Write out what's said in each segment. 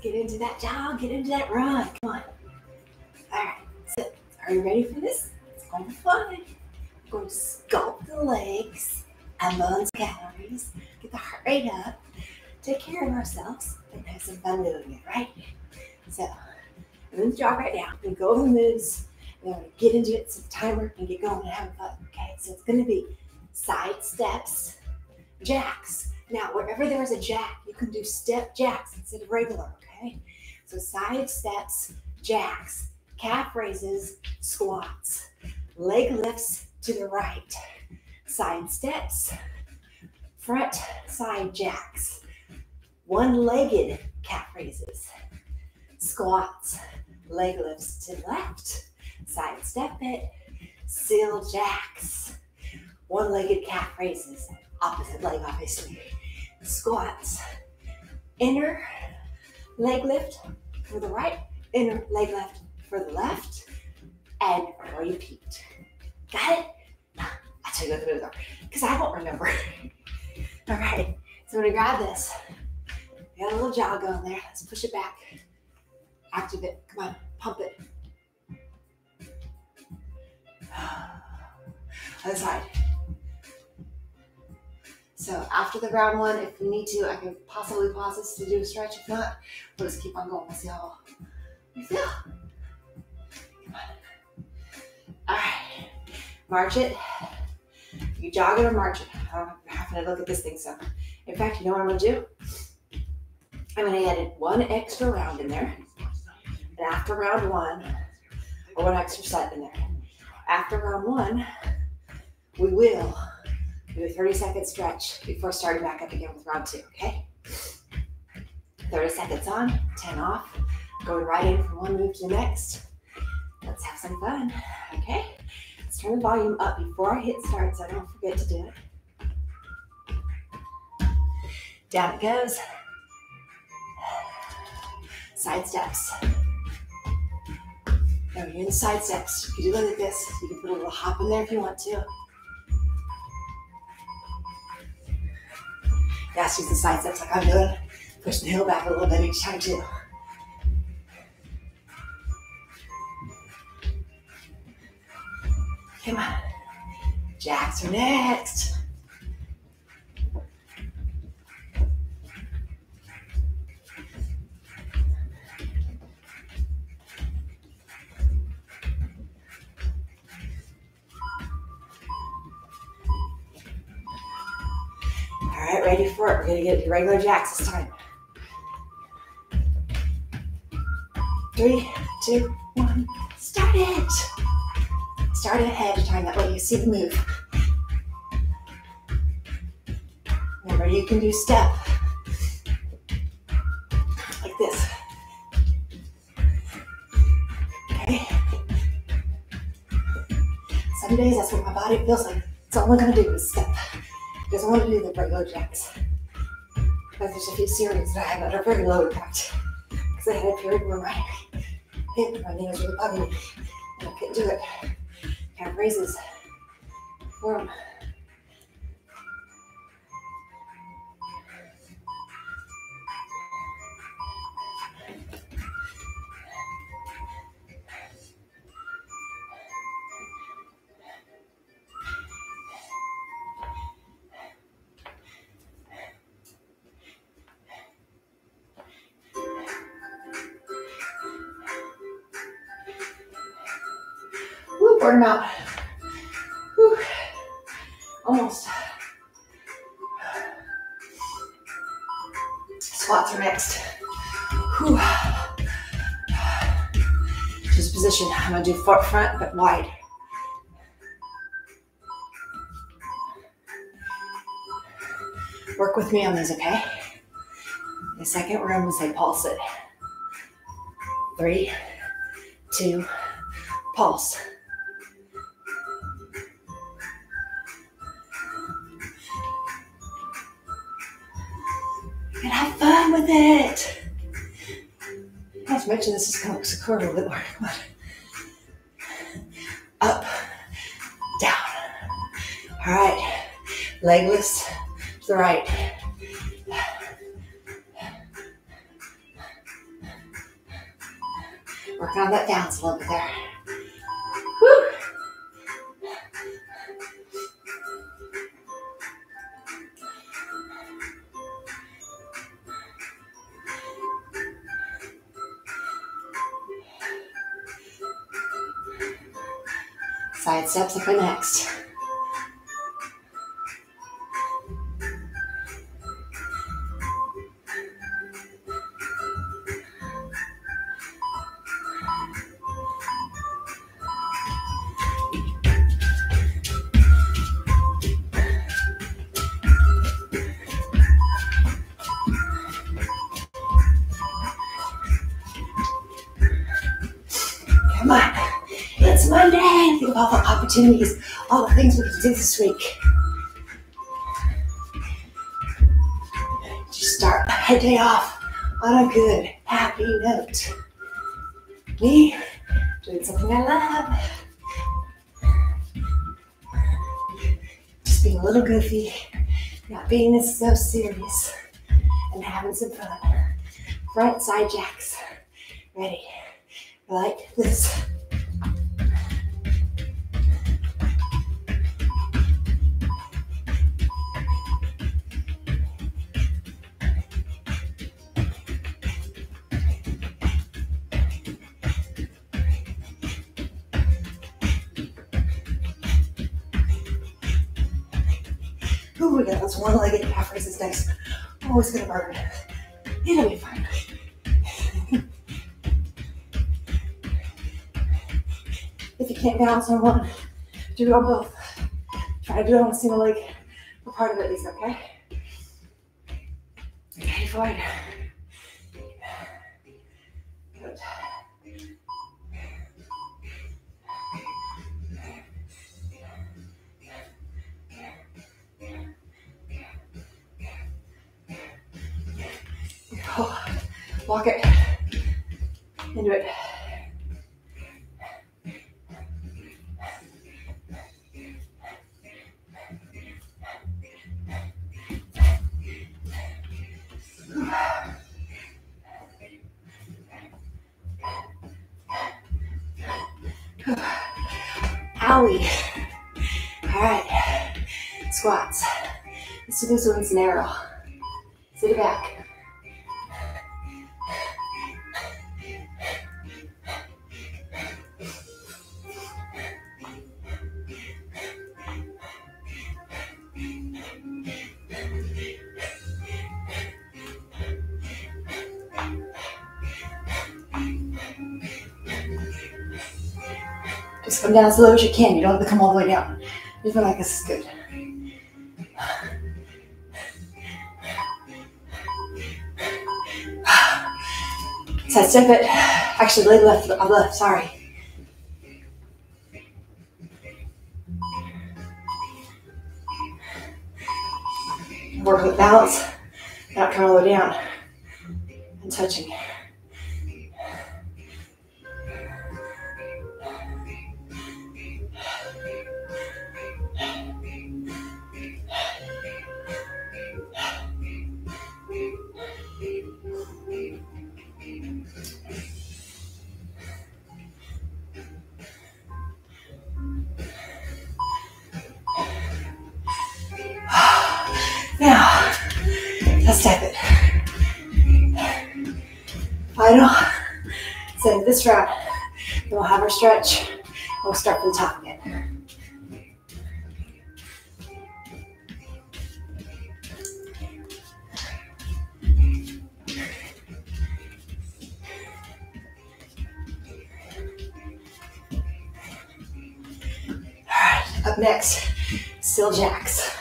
Get into that jog. Get into that run. Come on. All right. So, are you ready for this? It's going to be fun. We're going to sculpt the legs and burn calories. Get the heart rate up. Take care of ourselves and have some fun doing it, right? So, I'm in the jog right now. We go over the moves. We're going to get into it. Set the timer and get going and have fun. Okay. So it's going to be side steps, jacks. Now, wherever there is a jack, you can do step jacks instead of regular, okay? So side steps, jacks, calf raises, squats, leg lifts to the right, side steps, front side jacks, one-legged calf raises, squats, leg lifts to the left, side step it, seal jacks, one-legged calf raises, opposite leg obviously. Squats, inner leg lift for the right, inner leg lift for the left, and repeat. Got it? I'll tell you what the moves are because I don't remember. All right, so I'm gonna grab this. We got a little jog going there. Let's push it back. Active it. Come on, pump it. Other side. So after the round one, if you need to, I can possibly pause this to do a stretch. If not, we'll just keep on going. We'll see how we feel. Come on. All right. March it. You jog it or march it. I'm having to look at this thing. So in fact, you know what I'm going to do? I'm going to add one extra round in there. And after round one, or one extra set in there. After round one, we will do a 30-second stretch before starting back up again with round two, okay? 30 seconds on, 10 off. Going right in from one move to the next. Let's have some fun, okay? Let's turn the volume up before I hit start so I don't forget to do it. Down it goes. Side steps. Now you're in the side steps. You can do it like this. You can put a little hop in there if you want to. That's just the side steps like I'm doing. Push the heel back a little bit each time too. Come on. Jacks are next. All right, ready for it. We're going to get regular jacks this time. 3, 2, 1, start it. Start it ahead of time. That way you see the move. Remember, you can do step like this. Okay. Some days that's what my body feels like. It's all I'm going to do is step. Because I want to do the regular jacks. Because there's a few series that I have that are very low impact. Because I had a period where my hip and my knee was really bugging me. And I couldn't do it. Calf raises. Warm. Burn them out. Whew. Almost. Squats are next. Whew. Just position. I'm going to do front but wide. Work with me on these, okay? In a second, we're going to say pulse it. 3, 2, pulse. And have fun with it. Not to mention this is going to look a little bit more. Come on. Up, down. All right. Leg lifts to the right. Working on that down slope there. Whew. Side steps are for next. All the opportunities, all the things we can do this week. Just start my day off on a good, happy note. Me doing something I love. Just being a little goofy, not being so serious, and having some fun. Front side jacks. Ready? Like this. Ooh, that was one-legged calf raise is next. Oh, it's gonna burn. It'll be fine. If you can't balance on one, do it on both. Try to do it on a single leg for part of it at least, okay? Okay, forward. Good. Walk it into it. Owie. All right, squats. Let's do this one's narrow. Sit it back. Just come down as low as you can. You don't have to come all the way down. Just feel like this is good. Side step it. Actually, leg left. I'm left. Sorry. Work with balance. Not coming all the way down and touching. Now, let's step it. Final. So this round, we'll have our stretch. We'll start from the top again. All right, up next, still jacks.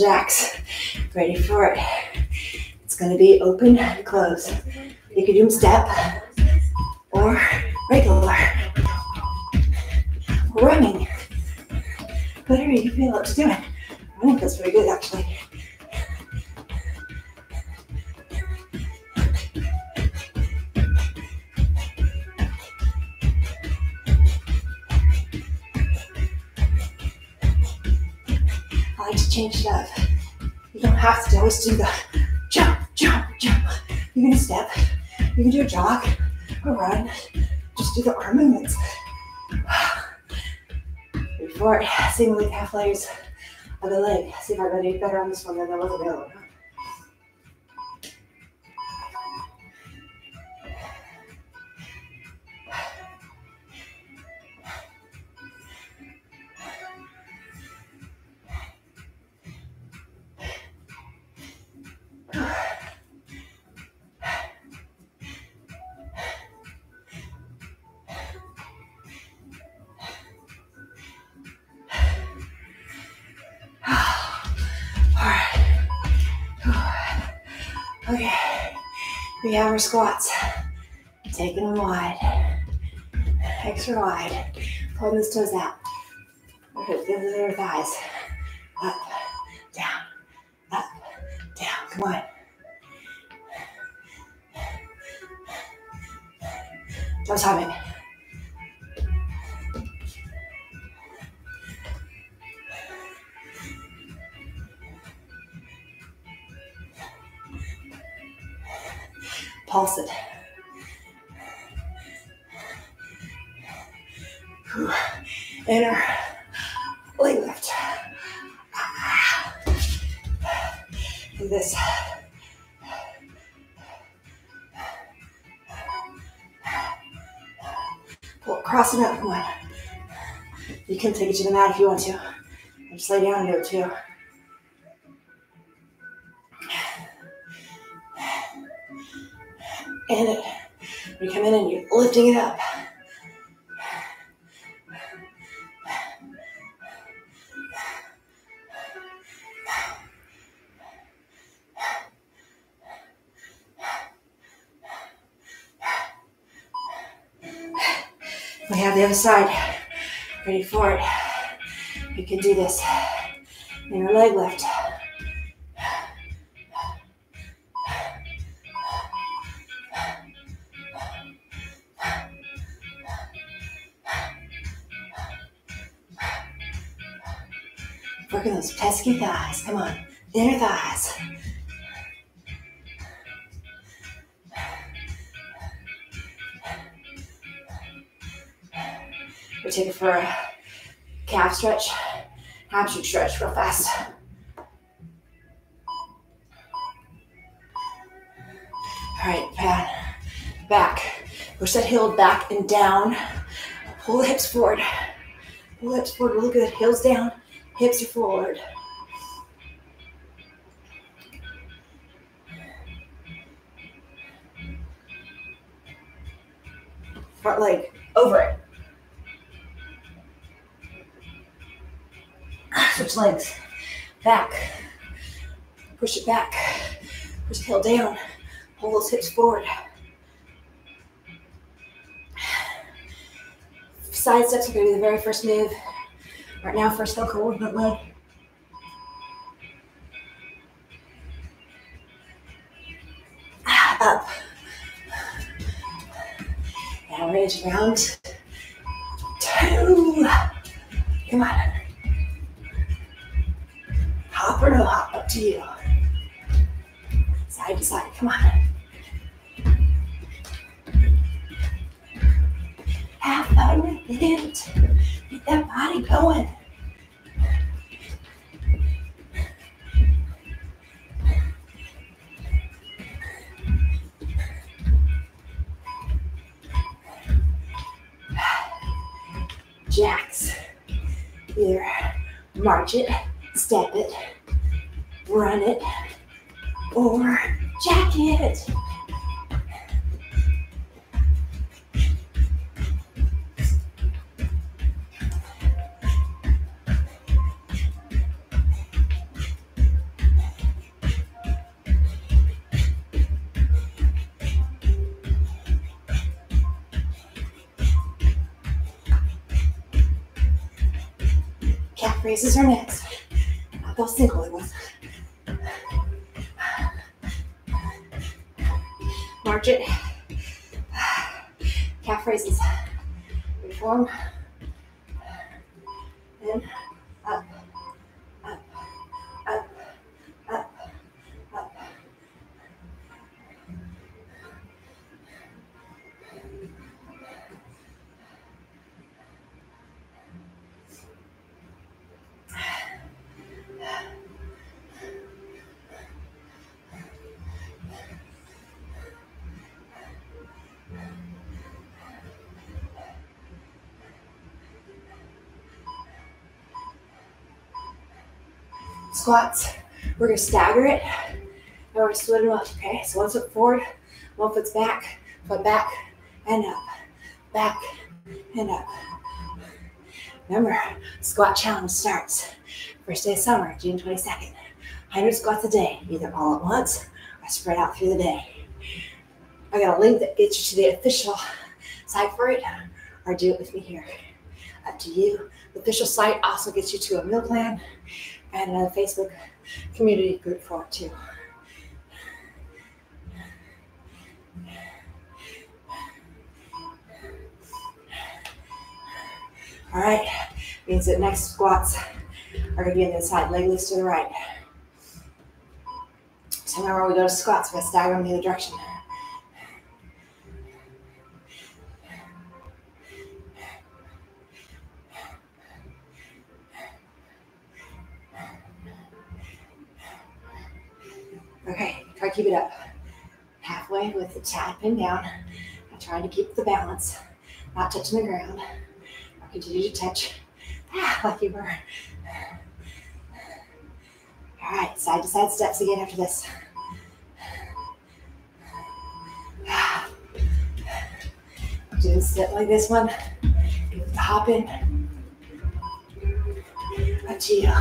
Jacks. Ready for it. It's going to be open and close. You can do them step or regular. Running. Whatever you feel up to doing. Running feels pretty good actually. trying to change love. You don't have to always do the jump, jump, jump. You can step, you can do a jog, a run, just do the arm movements. Move forward, single the calf layers of the leg. See if I did better on this one than I was on the other one. We have our squats, taking them wide, extra wide, pulling those toes out, okay, those are our thighs, up, down, come on, don't stop it. Pulse it. Inner leg lift. Do this. Pull, cross it up, come on. You can take it to the mat if you want to. Or just lay down and do it too. And when you come in and you're lifting it up. We have the other side ready for it. You can do this in your leg lift. Working those pesky thighs. Come on. Inner thighs. We take it for a calf stretch, hamstring stretch real fast. All right, pad. Back. Push that heel back and down. Pull the hips forward. Pull the hips forward really good. Heels down. Hips are forward. Front leg over it. Switch legs. Back. Push it back. Push the heel down. Pull those hips forward. Side steps are going to be the very first move. Right now, first heel coordinate leg. Up. Now we're into round two. Come on. Hop or no hop, up to you. Side to side, come on. Have fun with it. Get that body going. Jacks. Either march it, step it, run it, or jack it. Raises are next. Not those single ones. March it. Calf raises. Reform. And up, up, squats. We're gonna stagger it, and we're gonna split them up, okay? So one foot forward, one foot's back, foot back, and up, back, and up. Remember, squat challenge starts first day of summer, June 22nd. 100 squats a day, either all at once or spread out through the day. I got a link that gets you to the official site for it, or do it with me here. Up to you. The official site also gets you to a meal plan and a Facebook community group for it too. All right, means that next squats are gonna be on the inside leg loose to the right. So now when we go to squats, we're gonna stagger in the other direction. Okay, try to keep it up. Halfway with the chat pinned down. I'm trying to keep the balance, not touching the ground. I'll continue to touch like you were. All right, side to side steps again after this. Do a step like this one. Give it the hop in. A chill.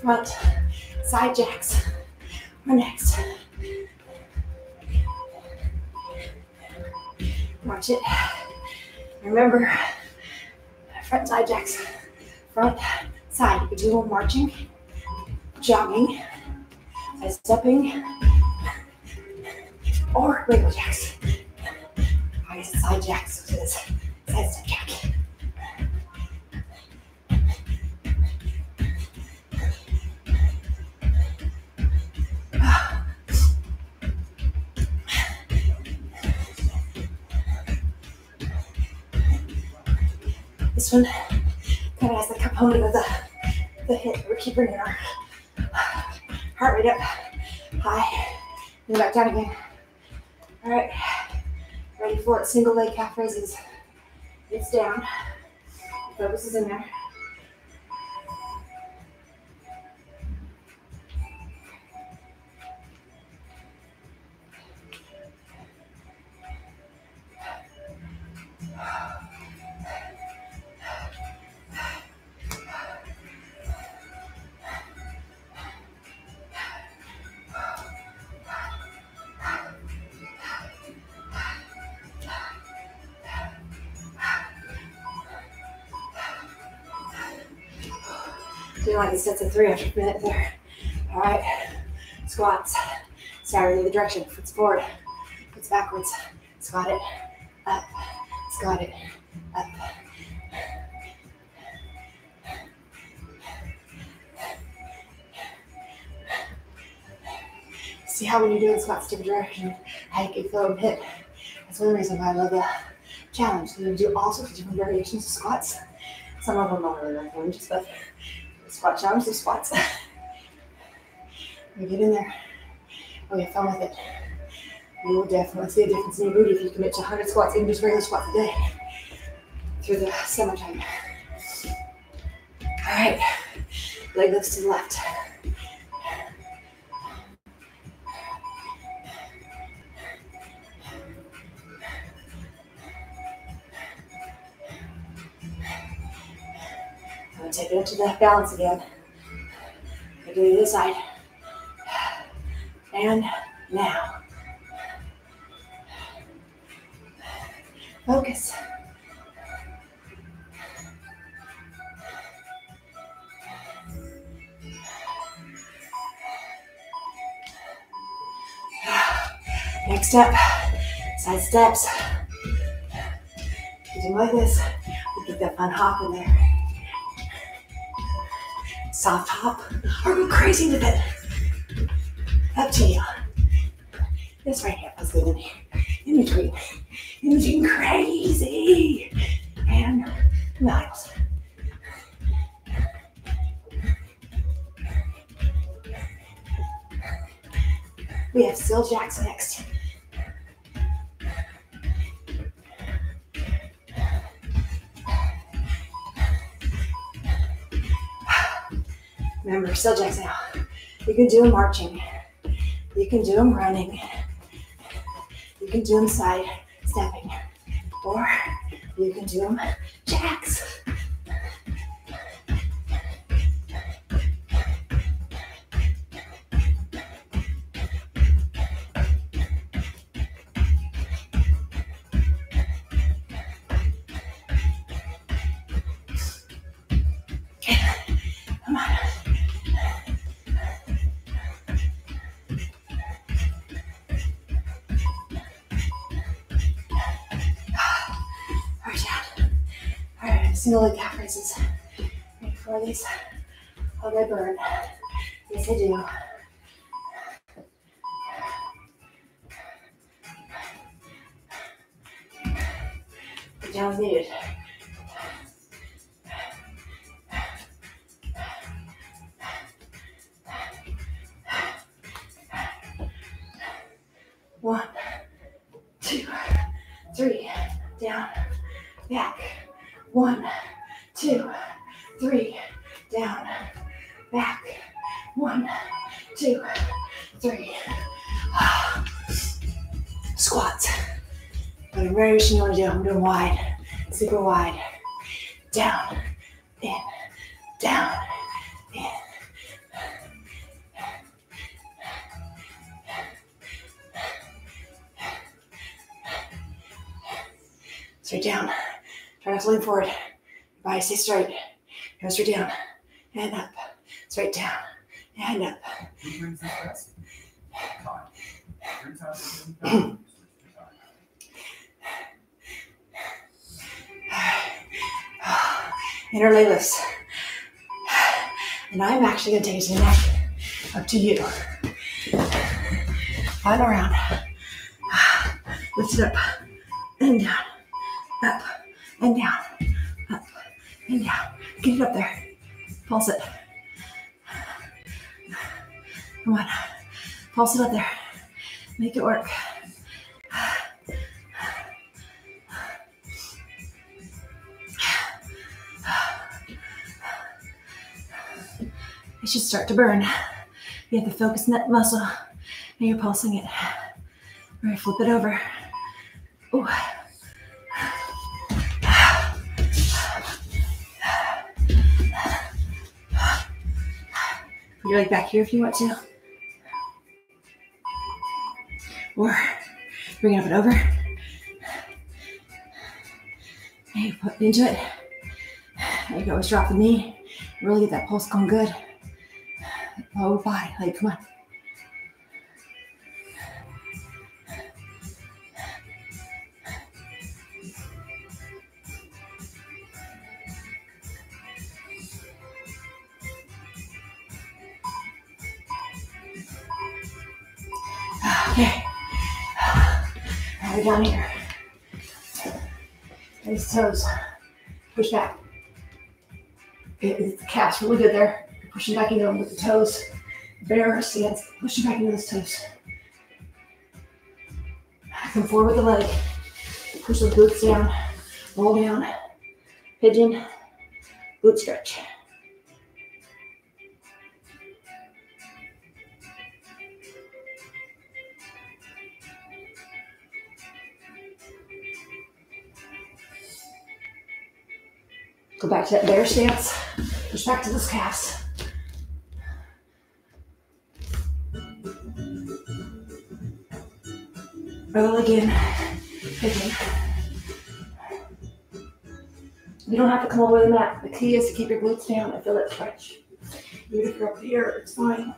Front side jacks. We're next. Watch it. Remember, front side jacks. Front side. You can do marching, jogging, side stepping, or regular jacks. I guess side jacks. So this side step jack. One kind of has the component of the hip. We're keeping our heart rate up high and back down again. All right, ready for it. Single leg calf raises. It's down. Focus is in there. Doing like these sets of three after a minute there. All right, squats. Start in the other direction. Foot's forward, foot's backwards. Squat it, up. Squat it, up. See how when you're doing squats, different direction, how you can flow and hit. That's one reason why I love the challenge. You do all sorts of different variations of squats. Some of them aren't really like lunges, but squat challenge, the squats. We get in there. We have fun with it. You will definitely see a difference in your booty if you commit to 100 squats, even just regular squats a day through the summertime. All right, leg lifts to the left. Take it into the balance again. We'll do the other side. And now. Focus. Next up, side steps. You do like this. You get that fun hop in there. Soft hop, or go crazy with it. Up to you. This right hip is good in here. Imogen crazy, and Niles. We have Syl Jacks next. Remember, Syl Jacks now. You can do them marching. You can do them running. You can do them side stepping. Or you can do them jacks. Single leg calf raises. Right before these, oh, they burn. Yes, they do. The down's needed. One, two, three, down, back. One, two, three, down, back. One, two, three. Squats. Whatever you want to do, I'm doing wide, super wide. Down, in, down, in. Straight down. Try not to lean forward. Your body stays straight. Go straight down and up. Straight down and up. Interlay lifts. And I'm actually going to take it to the neck. Up to you. Final round. Lift it up and down. Up. And down, up, and down. Get it up there. Pulse it. Come on. Pulse it up there. Make it work. It should start to burn. You have to focus on that muscle, and you're pulsing it. All right, flip it over. Ooh. You're like back here if you want to. Or bring it up and over. And you put into it. And you can always drop the knee. Really get that pulse going good. Lower body, like come on. Okay, right down here, nice toes, push back, the calf's really good there, pushing back into them with the toes, bare stance, pushing back into those toes, come forward with the leg, push the glutes down, roll down, pigeon, glute stretch. Go back to that bear stance, push back to those calves. Roll again, pigeon. You don't have to come all the way to the mat. The key is to keep your glutes down and feel that stretch. Even if you're up here, it's fine.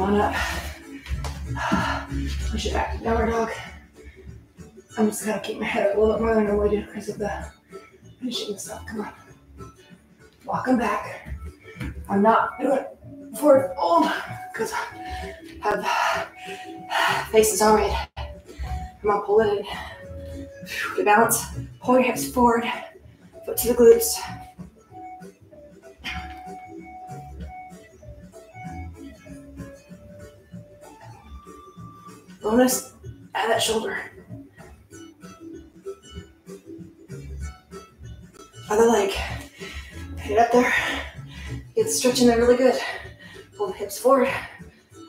Come on up, push it back to downward dog, I'm just gonna keep my head up a little bit more than I normally do because of the finishing stuff. Come on. Walk them back. I'm not doing it forward fold because I have faces already. I'm gonna pull it in. Good balance. Pull your hips forward. Foot to the glutes. Bonus, add that shoulder. Other leg. Put it up there. Get the stretch in there really good. Pull the hips forward.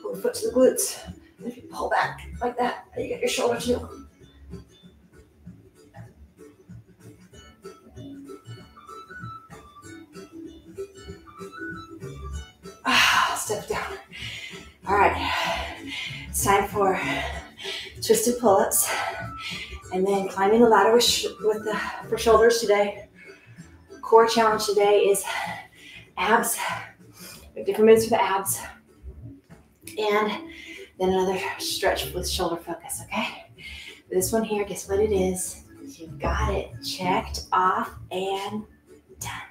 Pull the foot to the glutes. And if you pull back like that, you get your shoulder too. Step down. All right. It's time for twisted pull-ups. And then climbing the ladder for shoulders today. Core challenge today is abs. We have different moves for the abs. And then another stretch with shoulder focus, okay? This one here, guess what it is? You've got it checked off and done.